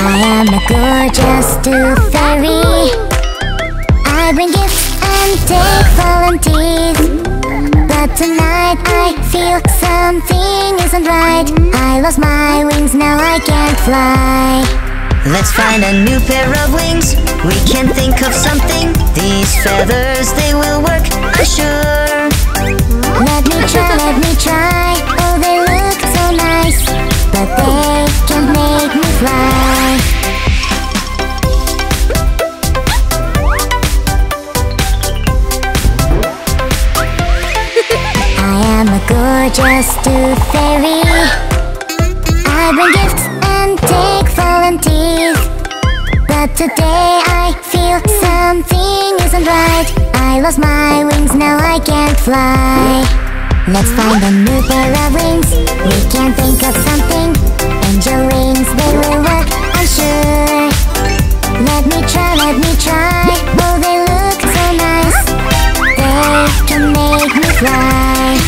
I am a gorgeous tooth fairy. I bring gifts and take volunteers. But tonight I feel something isn't right. I lost my wings, now I can't fly. Let's find a new pair of wings. We can think of something. These feathers, they will work, I'm sure. Let me try, oh they look so nice. But they can't make me fly. I am a gorgeous tooth fairy. I bring gifts and take volunteers. But today I feel something isn't right. I lost my wings, now I can't fly. Let's find a new pair of wings. We can think of something. Angel wings, they will work, I'm sure. Let me try, oh they look so nice. They can make me fly.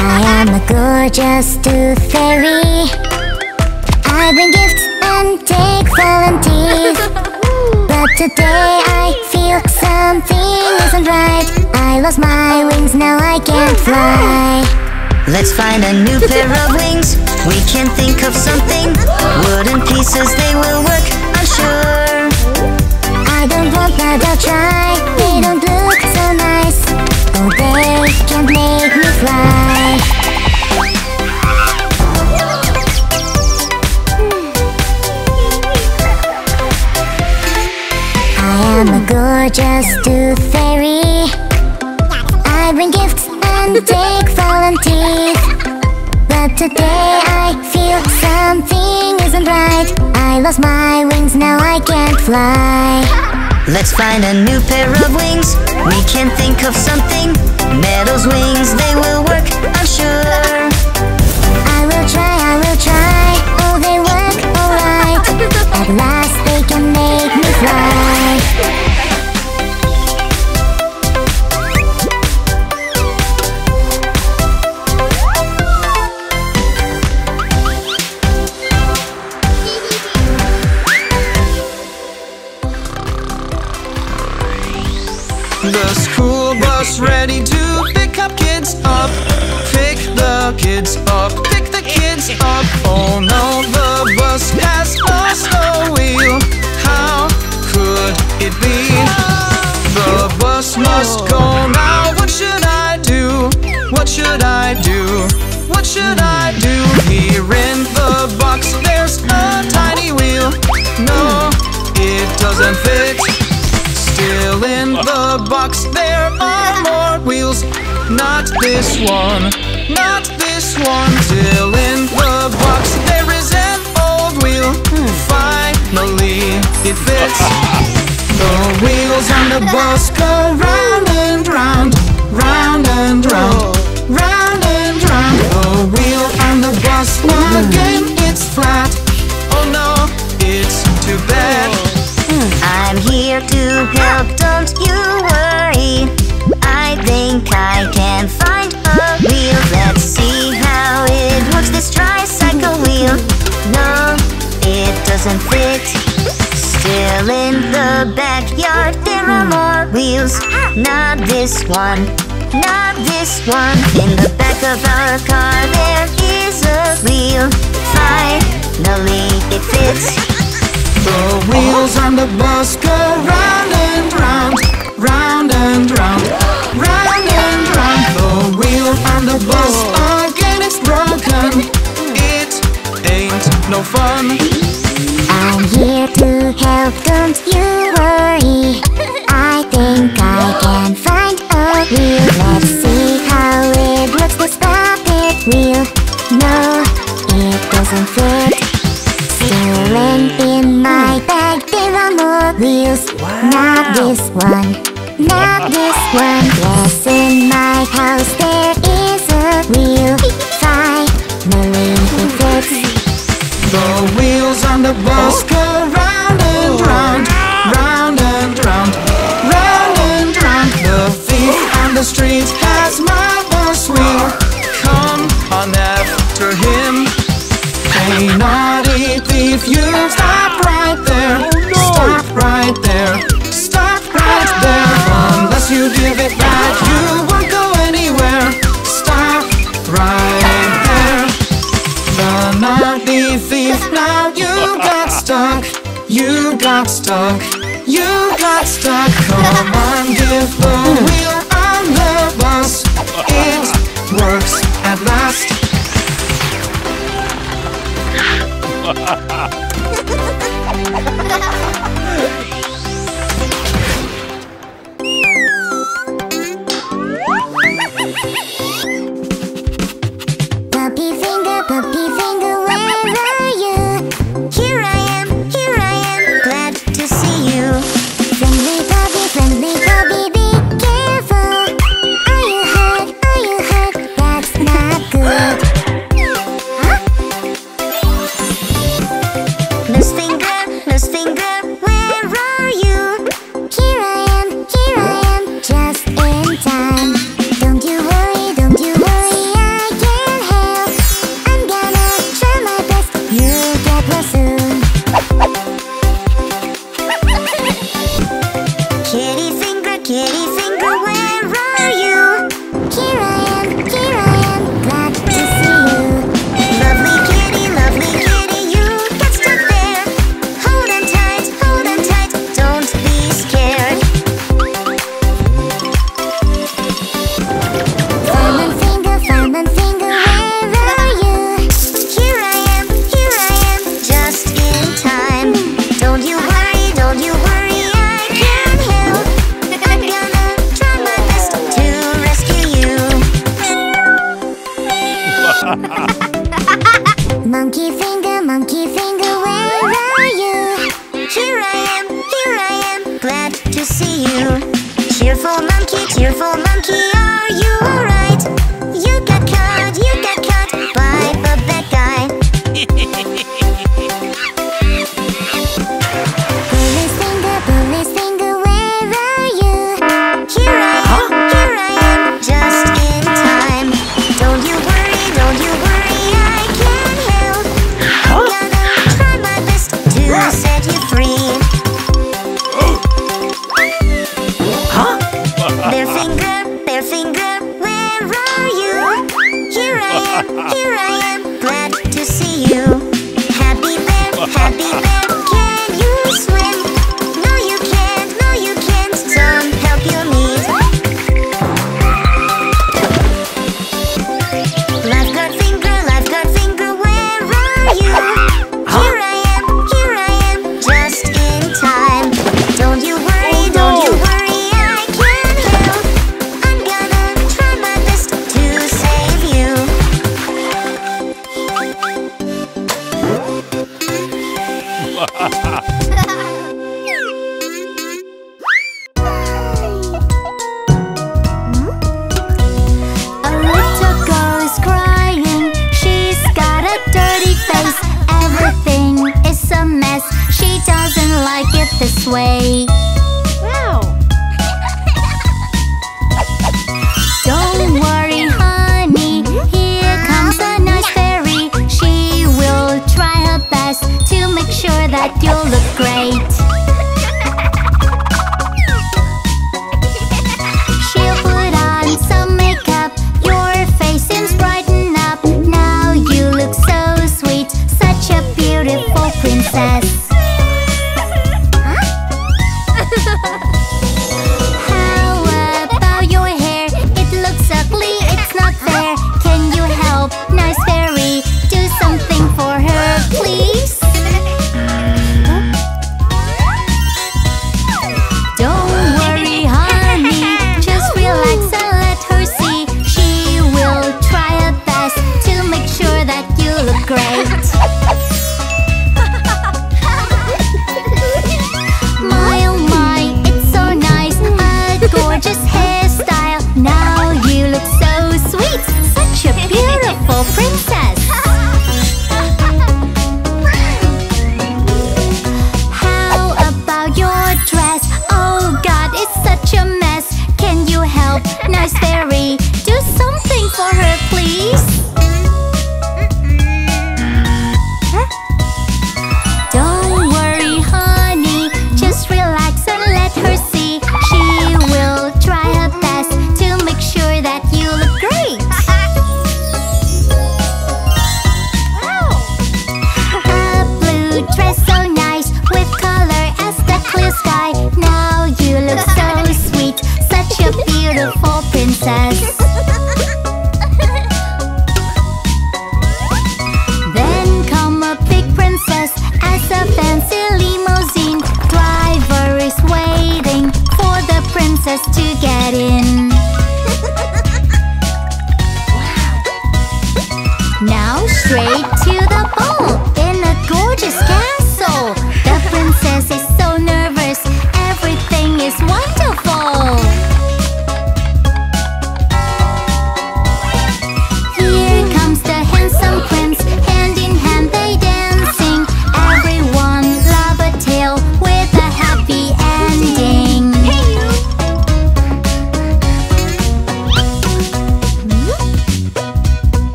I am a gorgeous tooth fairy. I bring gifts and take volunteers. But today I feel something isn't right. I lost my wings, now I can't fly. Let's find a new pair of wings. We can think of something. Wooden pieces, they will work, I'm sure. I don't want that, I'll try. They don't look so nice. Oh, they can't make me fly. I am a gorgeous tooth fairy. I bring gifts and take volunteers. But today I feel something isn't right. I lost my wings, now I can't fly. Let's find a new pair of wings. We can think of something. Metal's wings, they will work, I'm sure. I will try, oh they work alright. At last they can make me fly. The school bus ready to pick up kids up. Pick the kids up, pick the kids up. Oh no, the bus has lost the wheel. How could it be? The bus must go now. What should I do? What should I do? What should I do? Here in the box there's a tiny wheel. No, it doesn't fit. Still in the box there are more wheels. Not this one, not this one. Still in the box there is an old wheel. Finally it fits. The wheels on the bus go round and round, round and round, round and round. The wheel on the bus, again it's flat. Oh no, it's too bad. I'm here to help, don't you worry. I think I can find a wheel. Let's see how it works, this tricycle wheel. No, it doesn't fit. Still in the backyard, there are more wheels. Not this one, not this one. In the back of our car, there is a wheel. Finally, it fits. The wheels on the bus go round and round, round and round, round and round. The wheel on the bus again is broken. It ain't no fun. I'm here to help, don't you worry. I think I can find a wheel. Let's see how it looks, this puppet wheel. No, it doesn't fit. Still in my bag there are more wheels. Wow. Not this one, not this one. Yes, in my house there is a wheel. Finally it fits. The wheels on the bus go round. right there. Stop right there. Unless you give it back, you won't go anywhere. Stop right there. The naughty thief, now you got stuck. You got stuck. You got stuck. Come on, give the wheel on the bus. It works at last.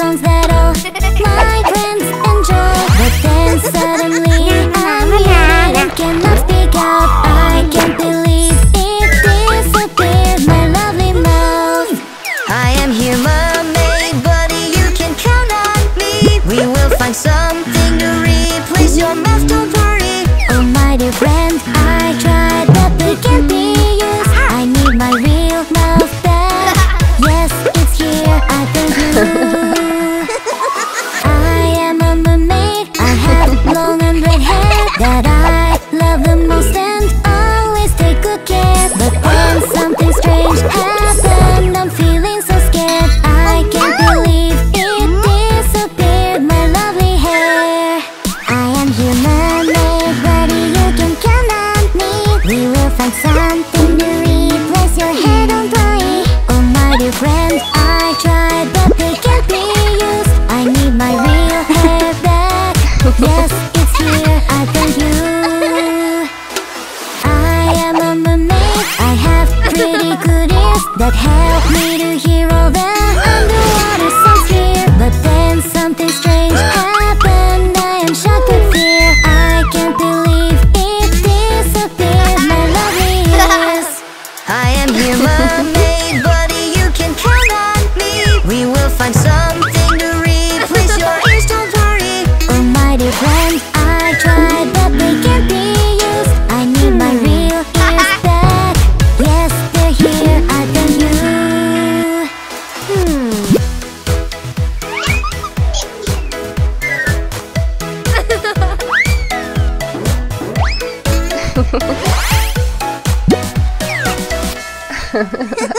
songs that all my friends enjoy. But then suddenly I'm young and cannot speak up. I can't believe it disappeared, my lovely mouth. I am here, mermaid, buddy, you can count on me. We will find something to replace your mouth, don't worry. Oh my dear friend, I tried but they can't be used. I need my real mouth back. Yes, it's here, I thank you. I am a mermaid, I have long and red hair that I love the most and always take good care. But then something strange happened, I'm feeling so scared. I can't believe it disappeared, my lovely hair. I am your mermaid, buddy, you can count on me. We will find something to replace your hair, don't worry. Oh my dear friend, I tried but they can't be used. I need my real hair back. Yes, it's here, I thank you. I am a mermaid, I have pretty good ears that help me to hear all the underwater sounds here. But then something strange happened, I am shocked with fear. I can't believe it disappeared, my lovely ears. I am here, mermaid, buddy, you can count on me. We will find something to replace your ears, don't worry. Oh my dear friend, I tried but they can't be used. I need my real ears back. Yes, they're here, I thank you.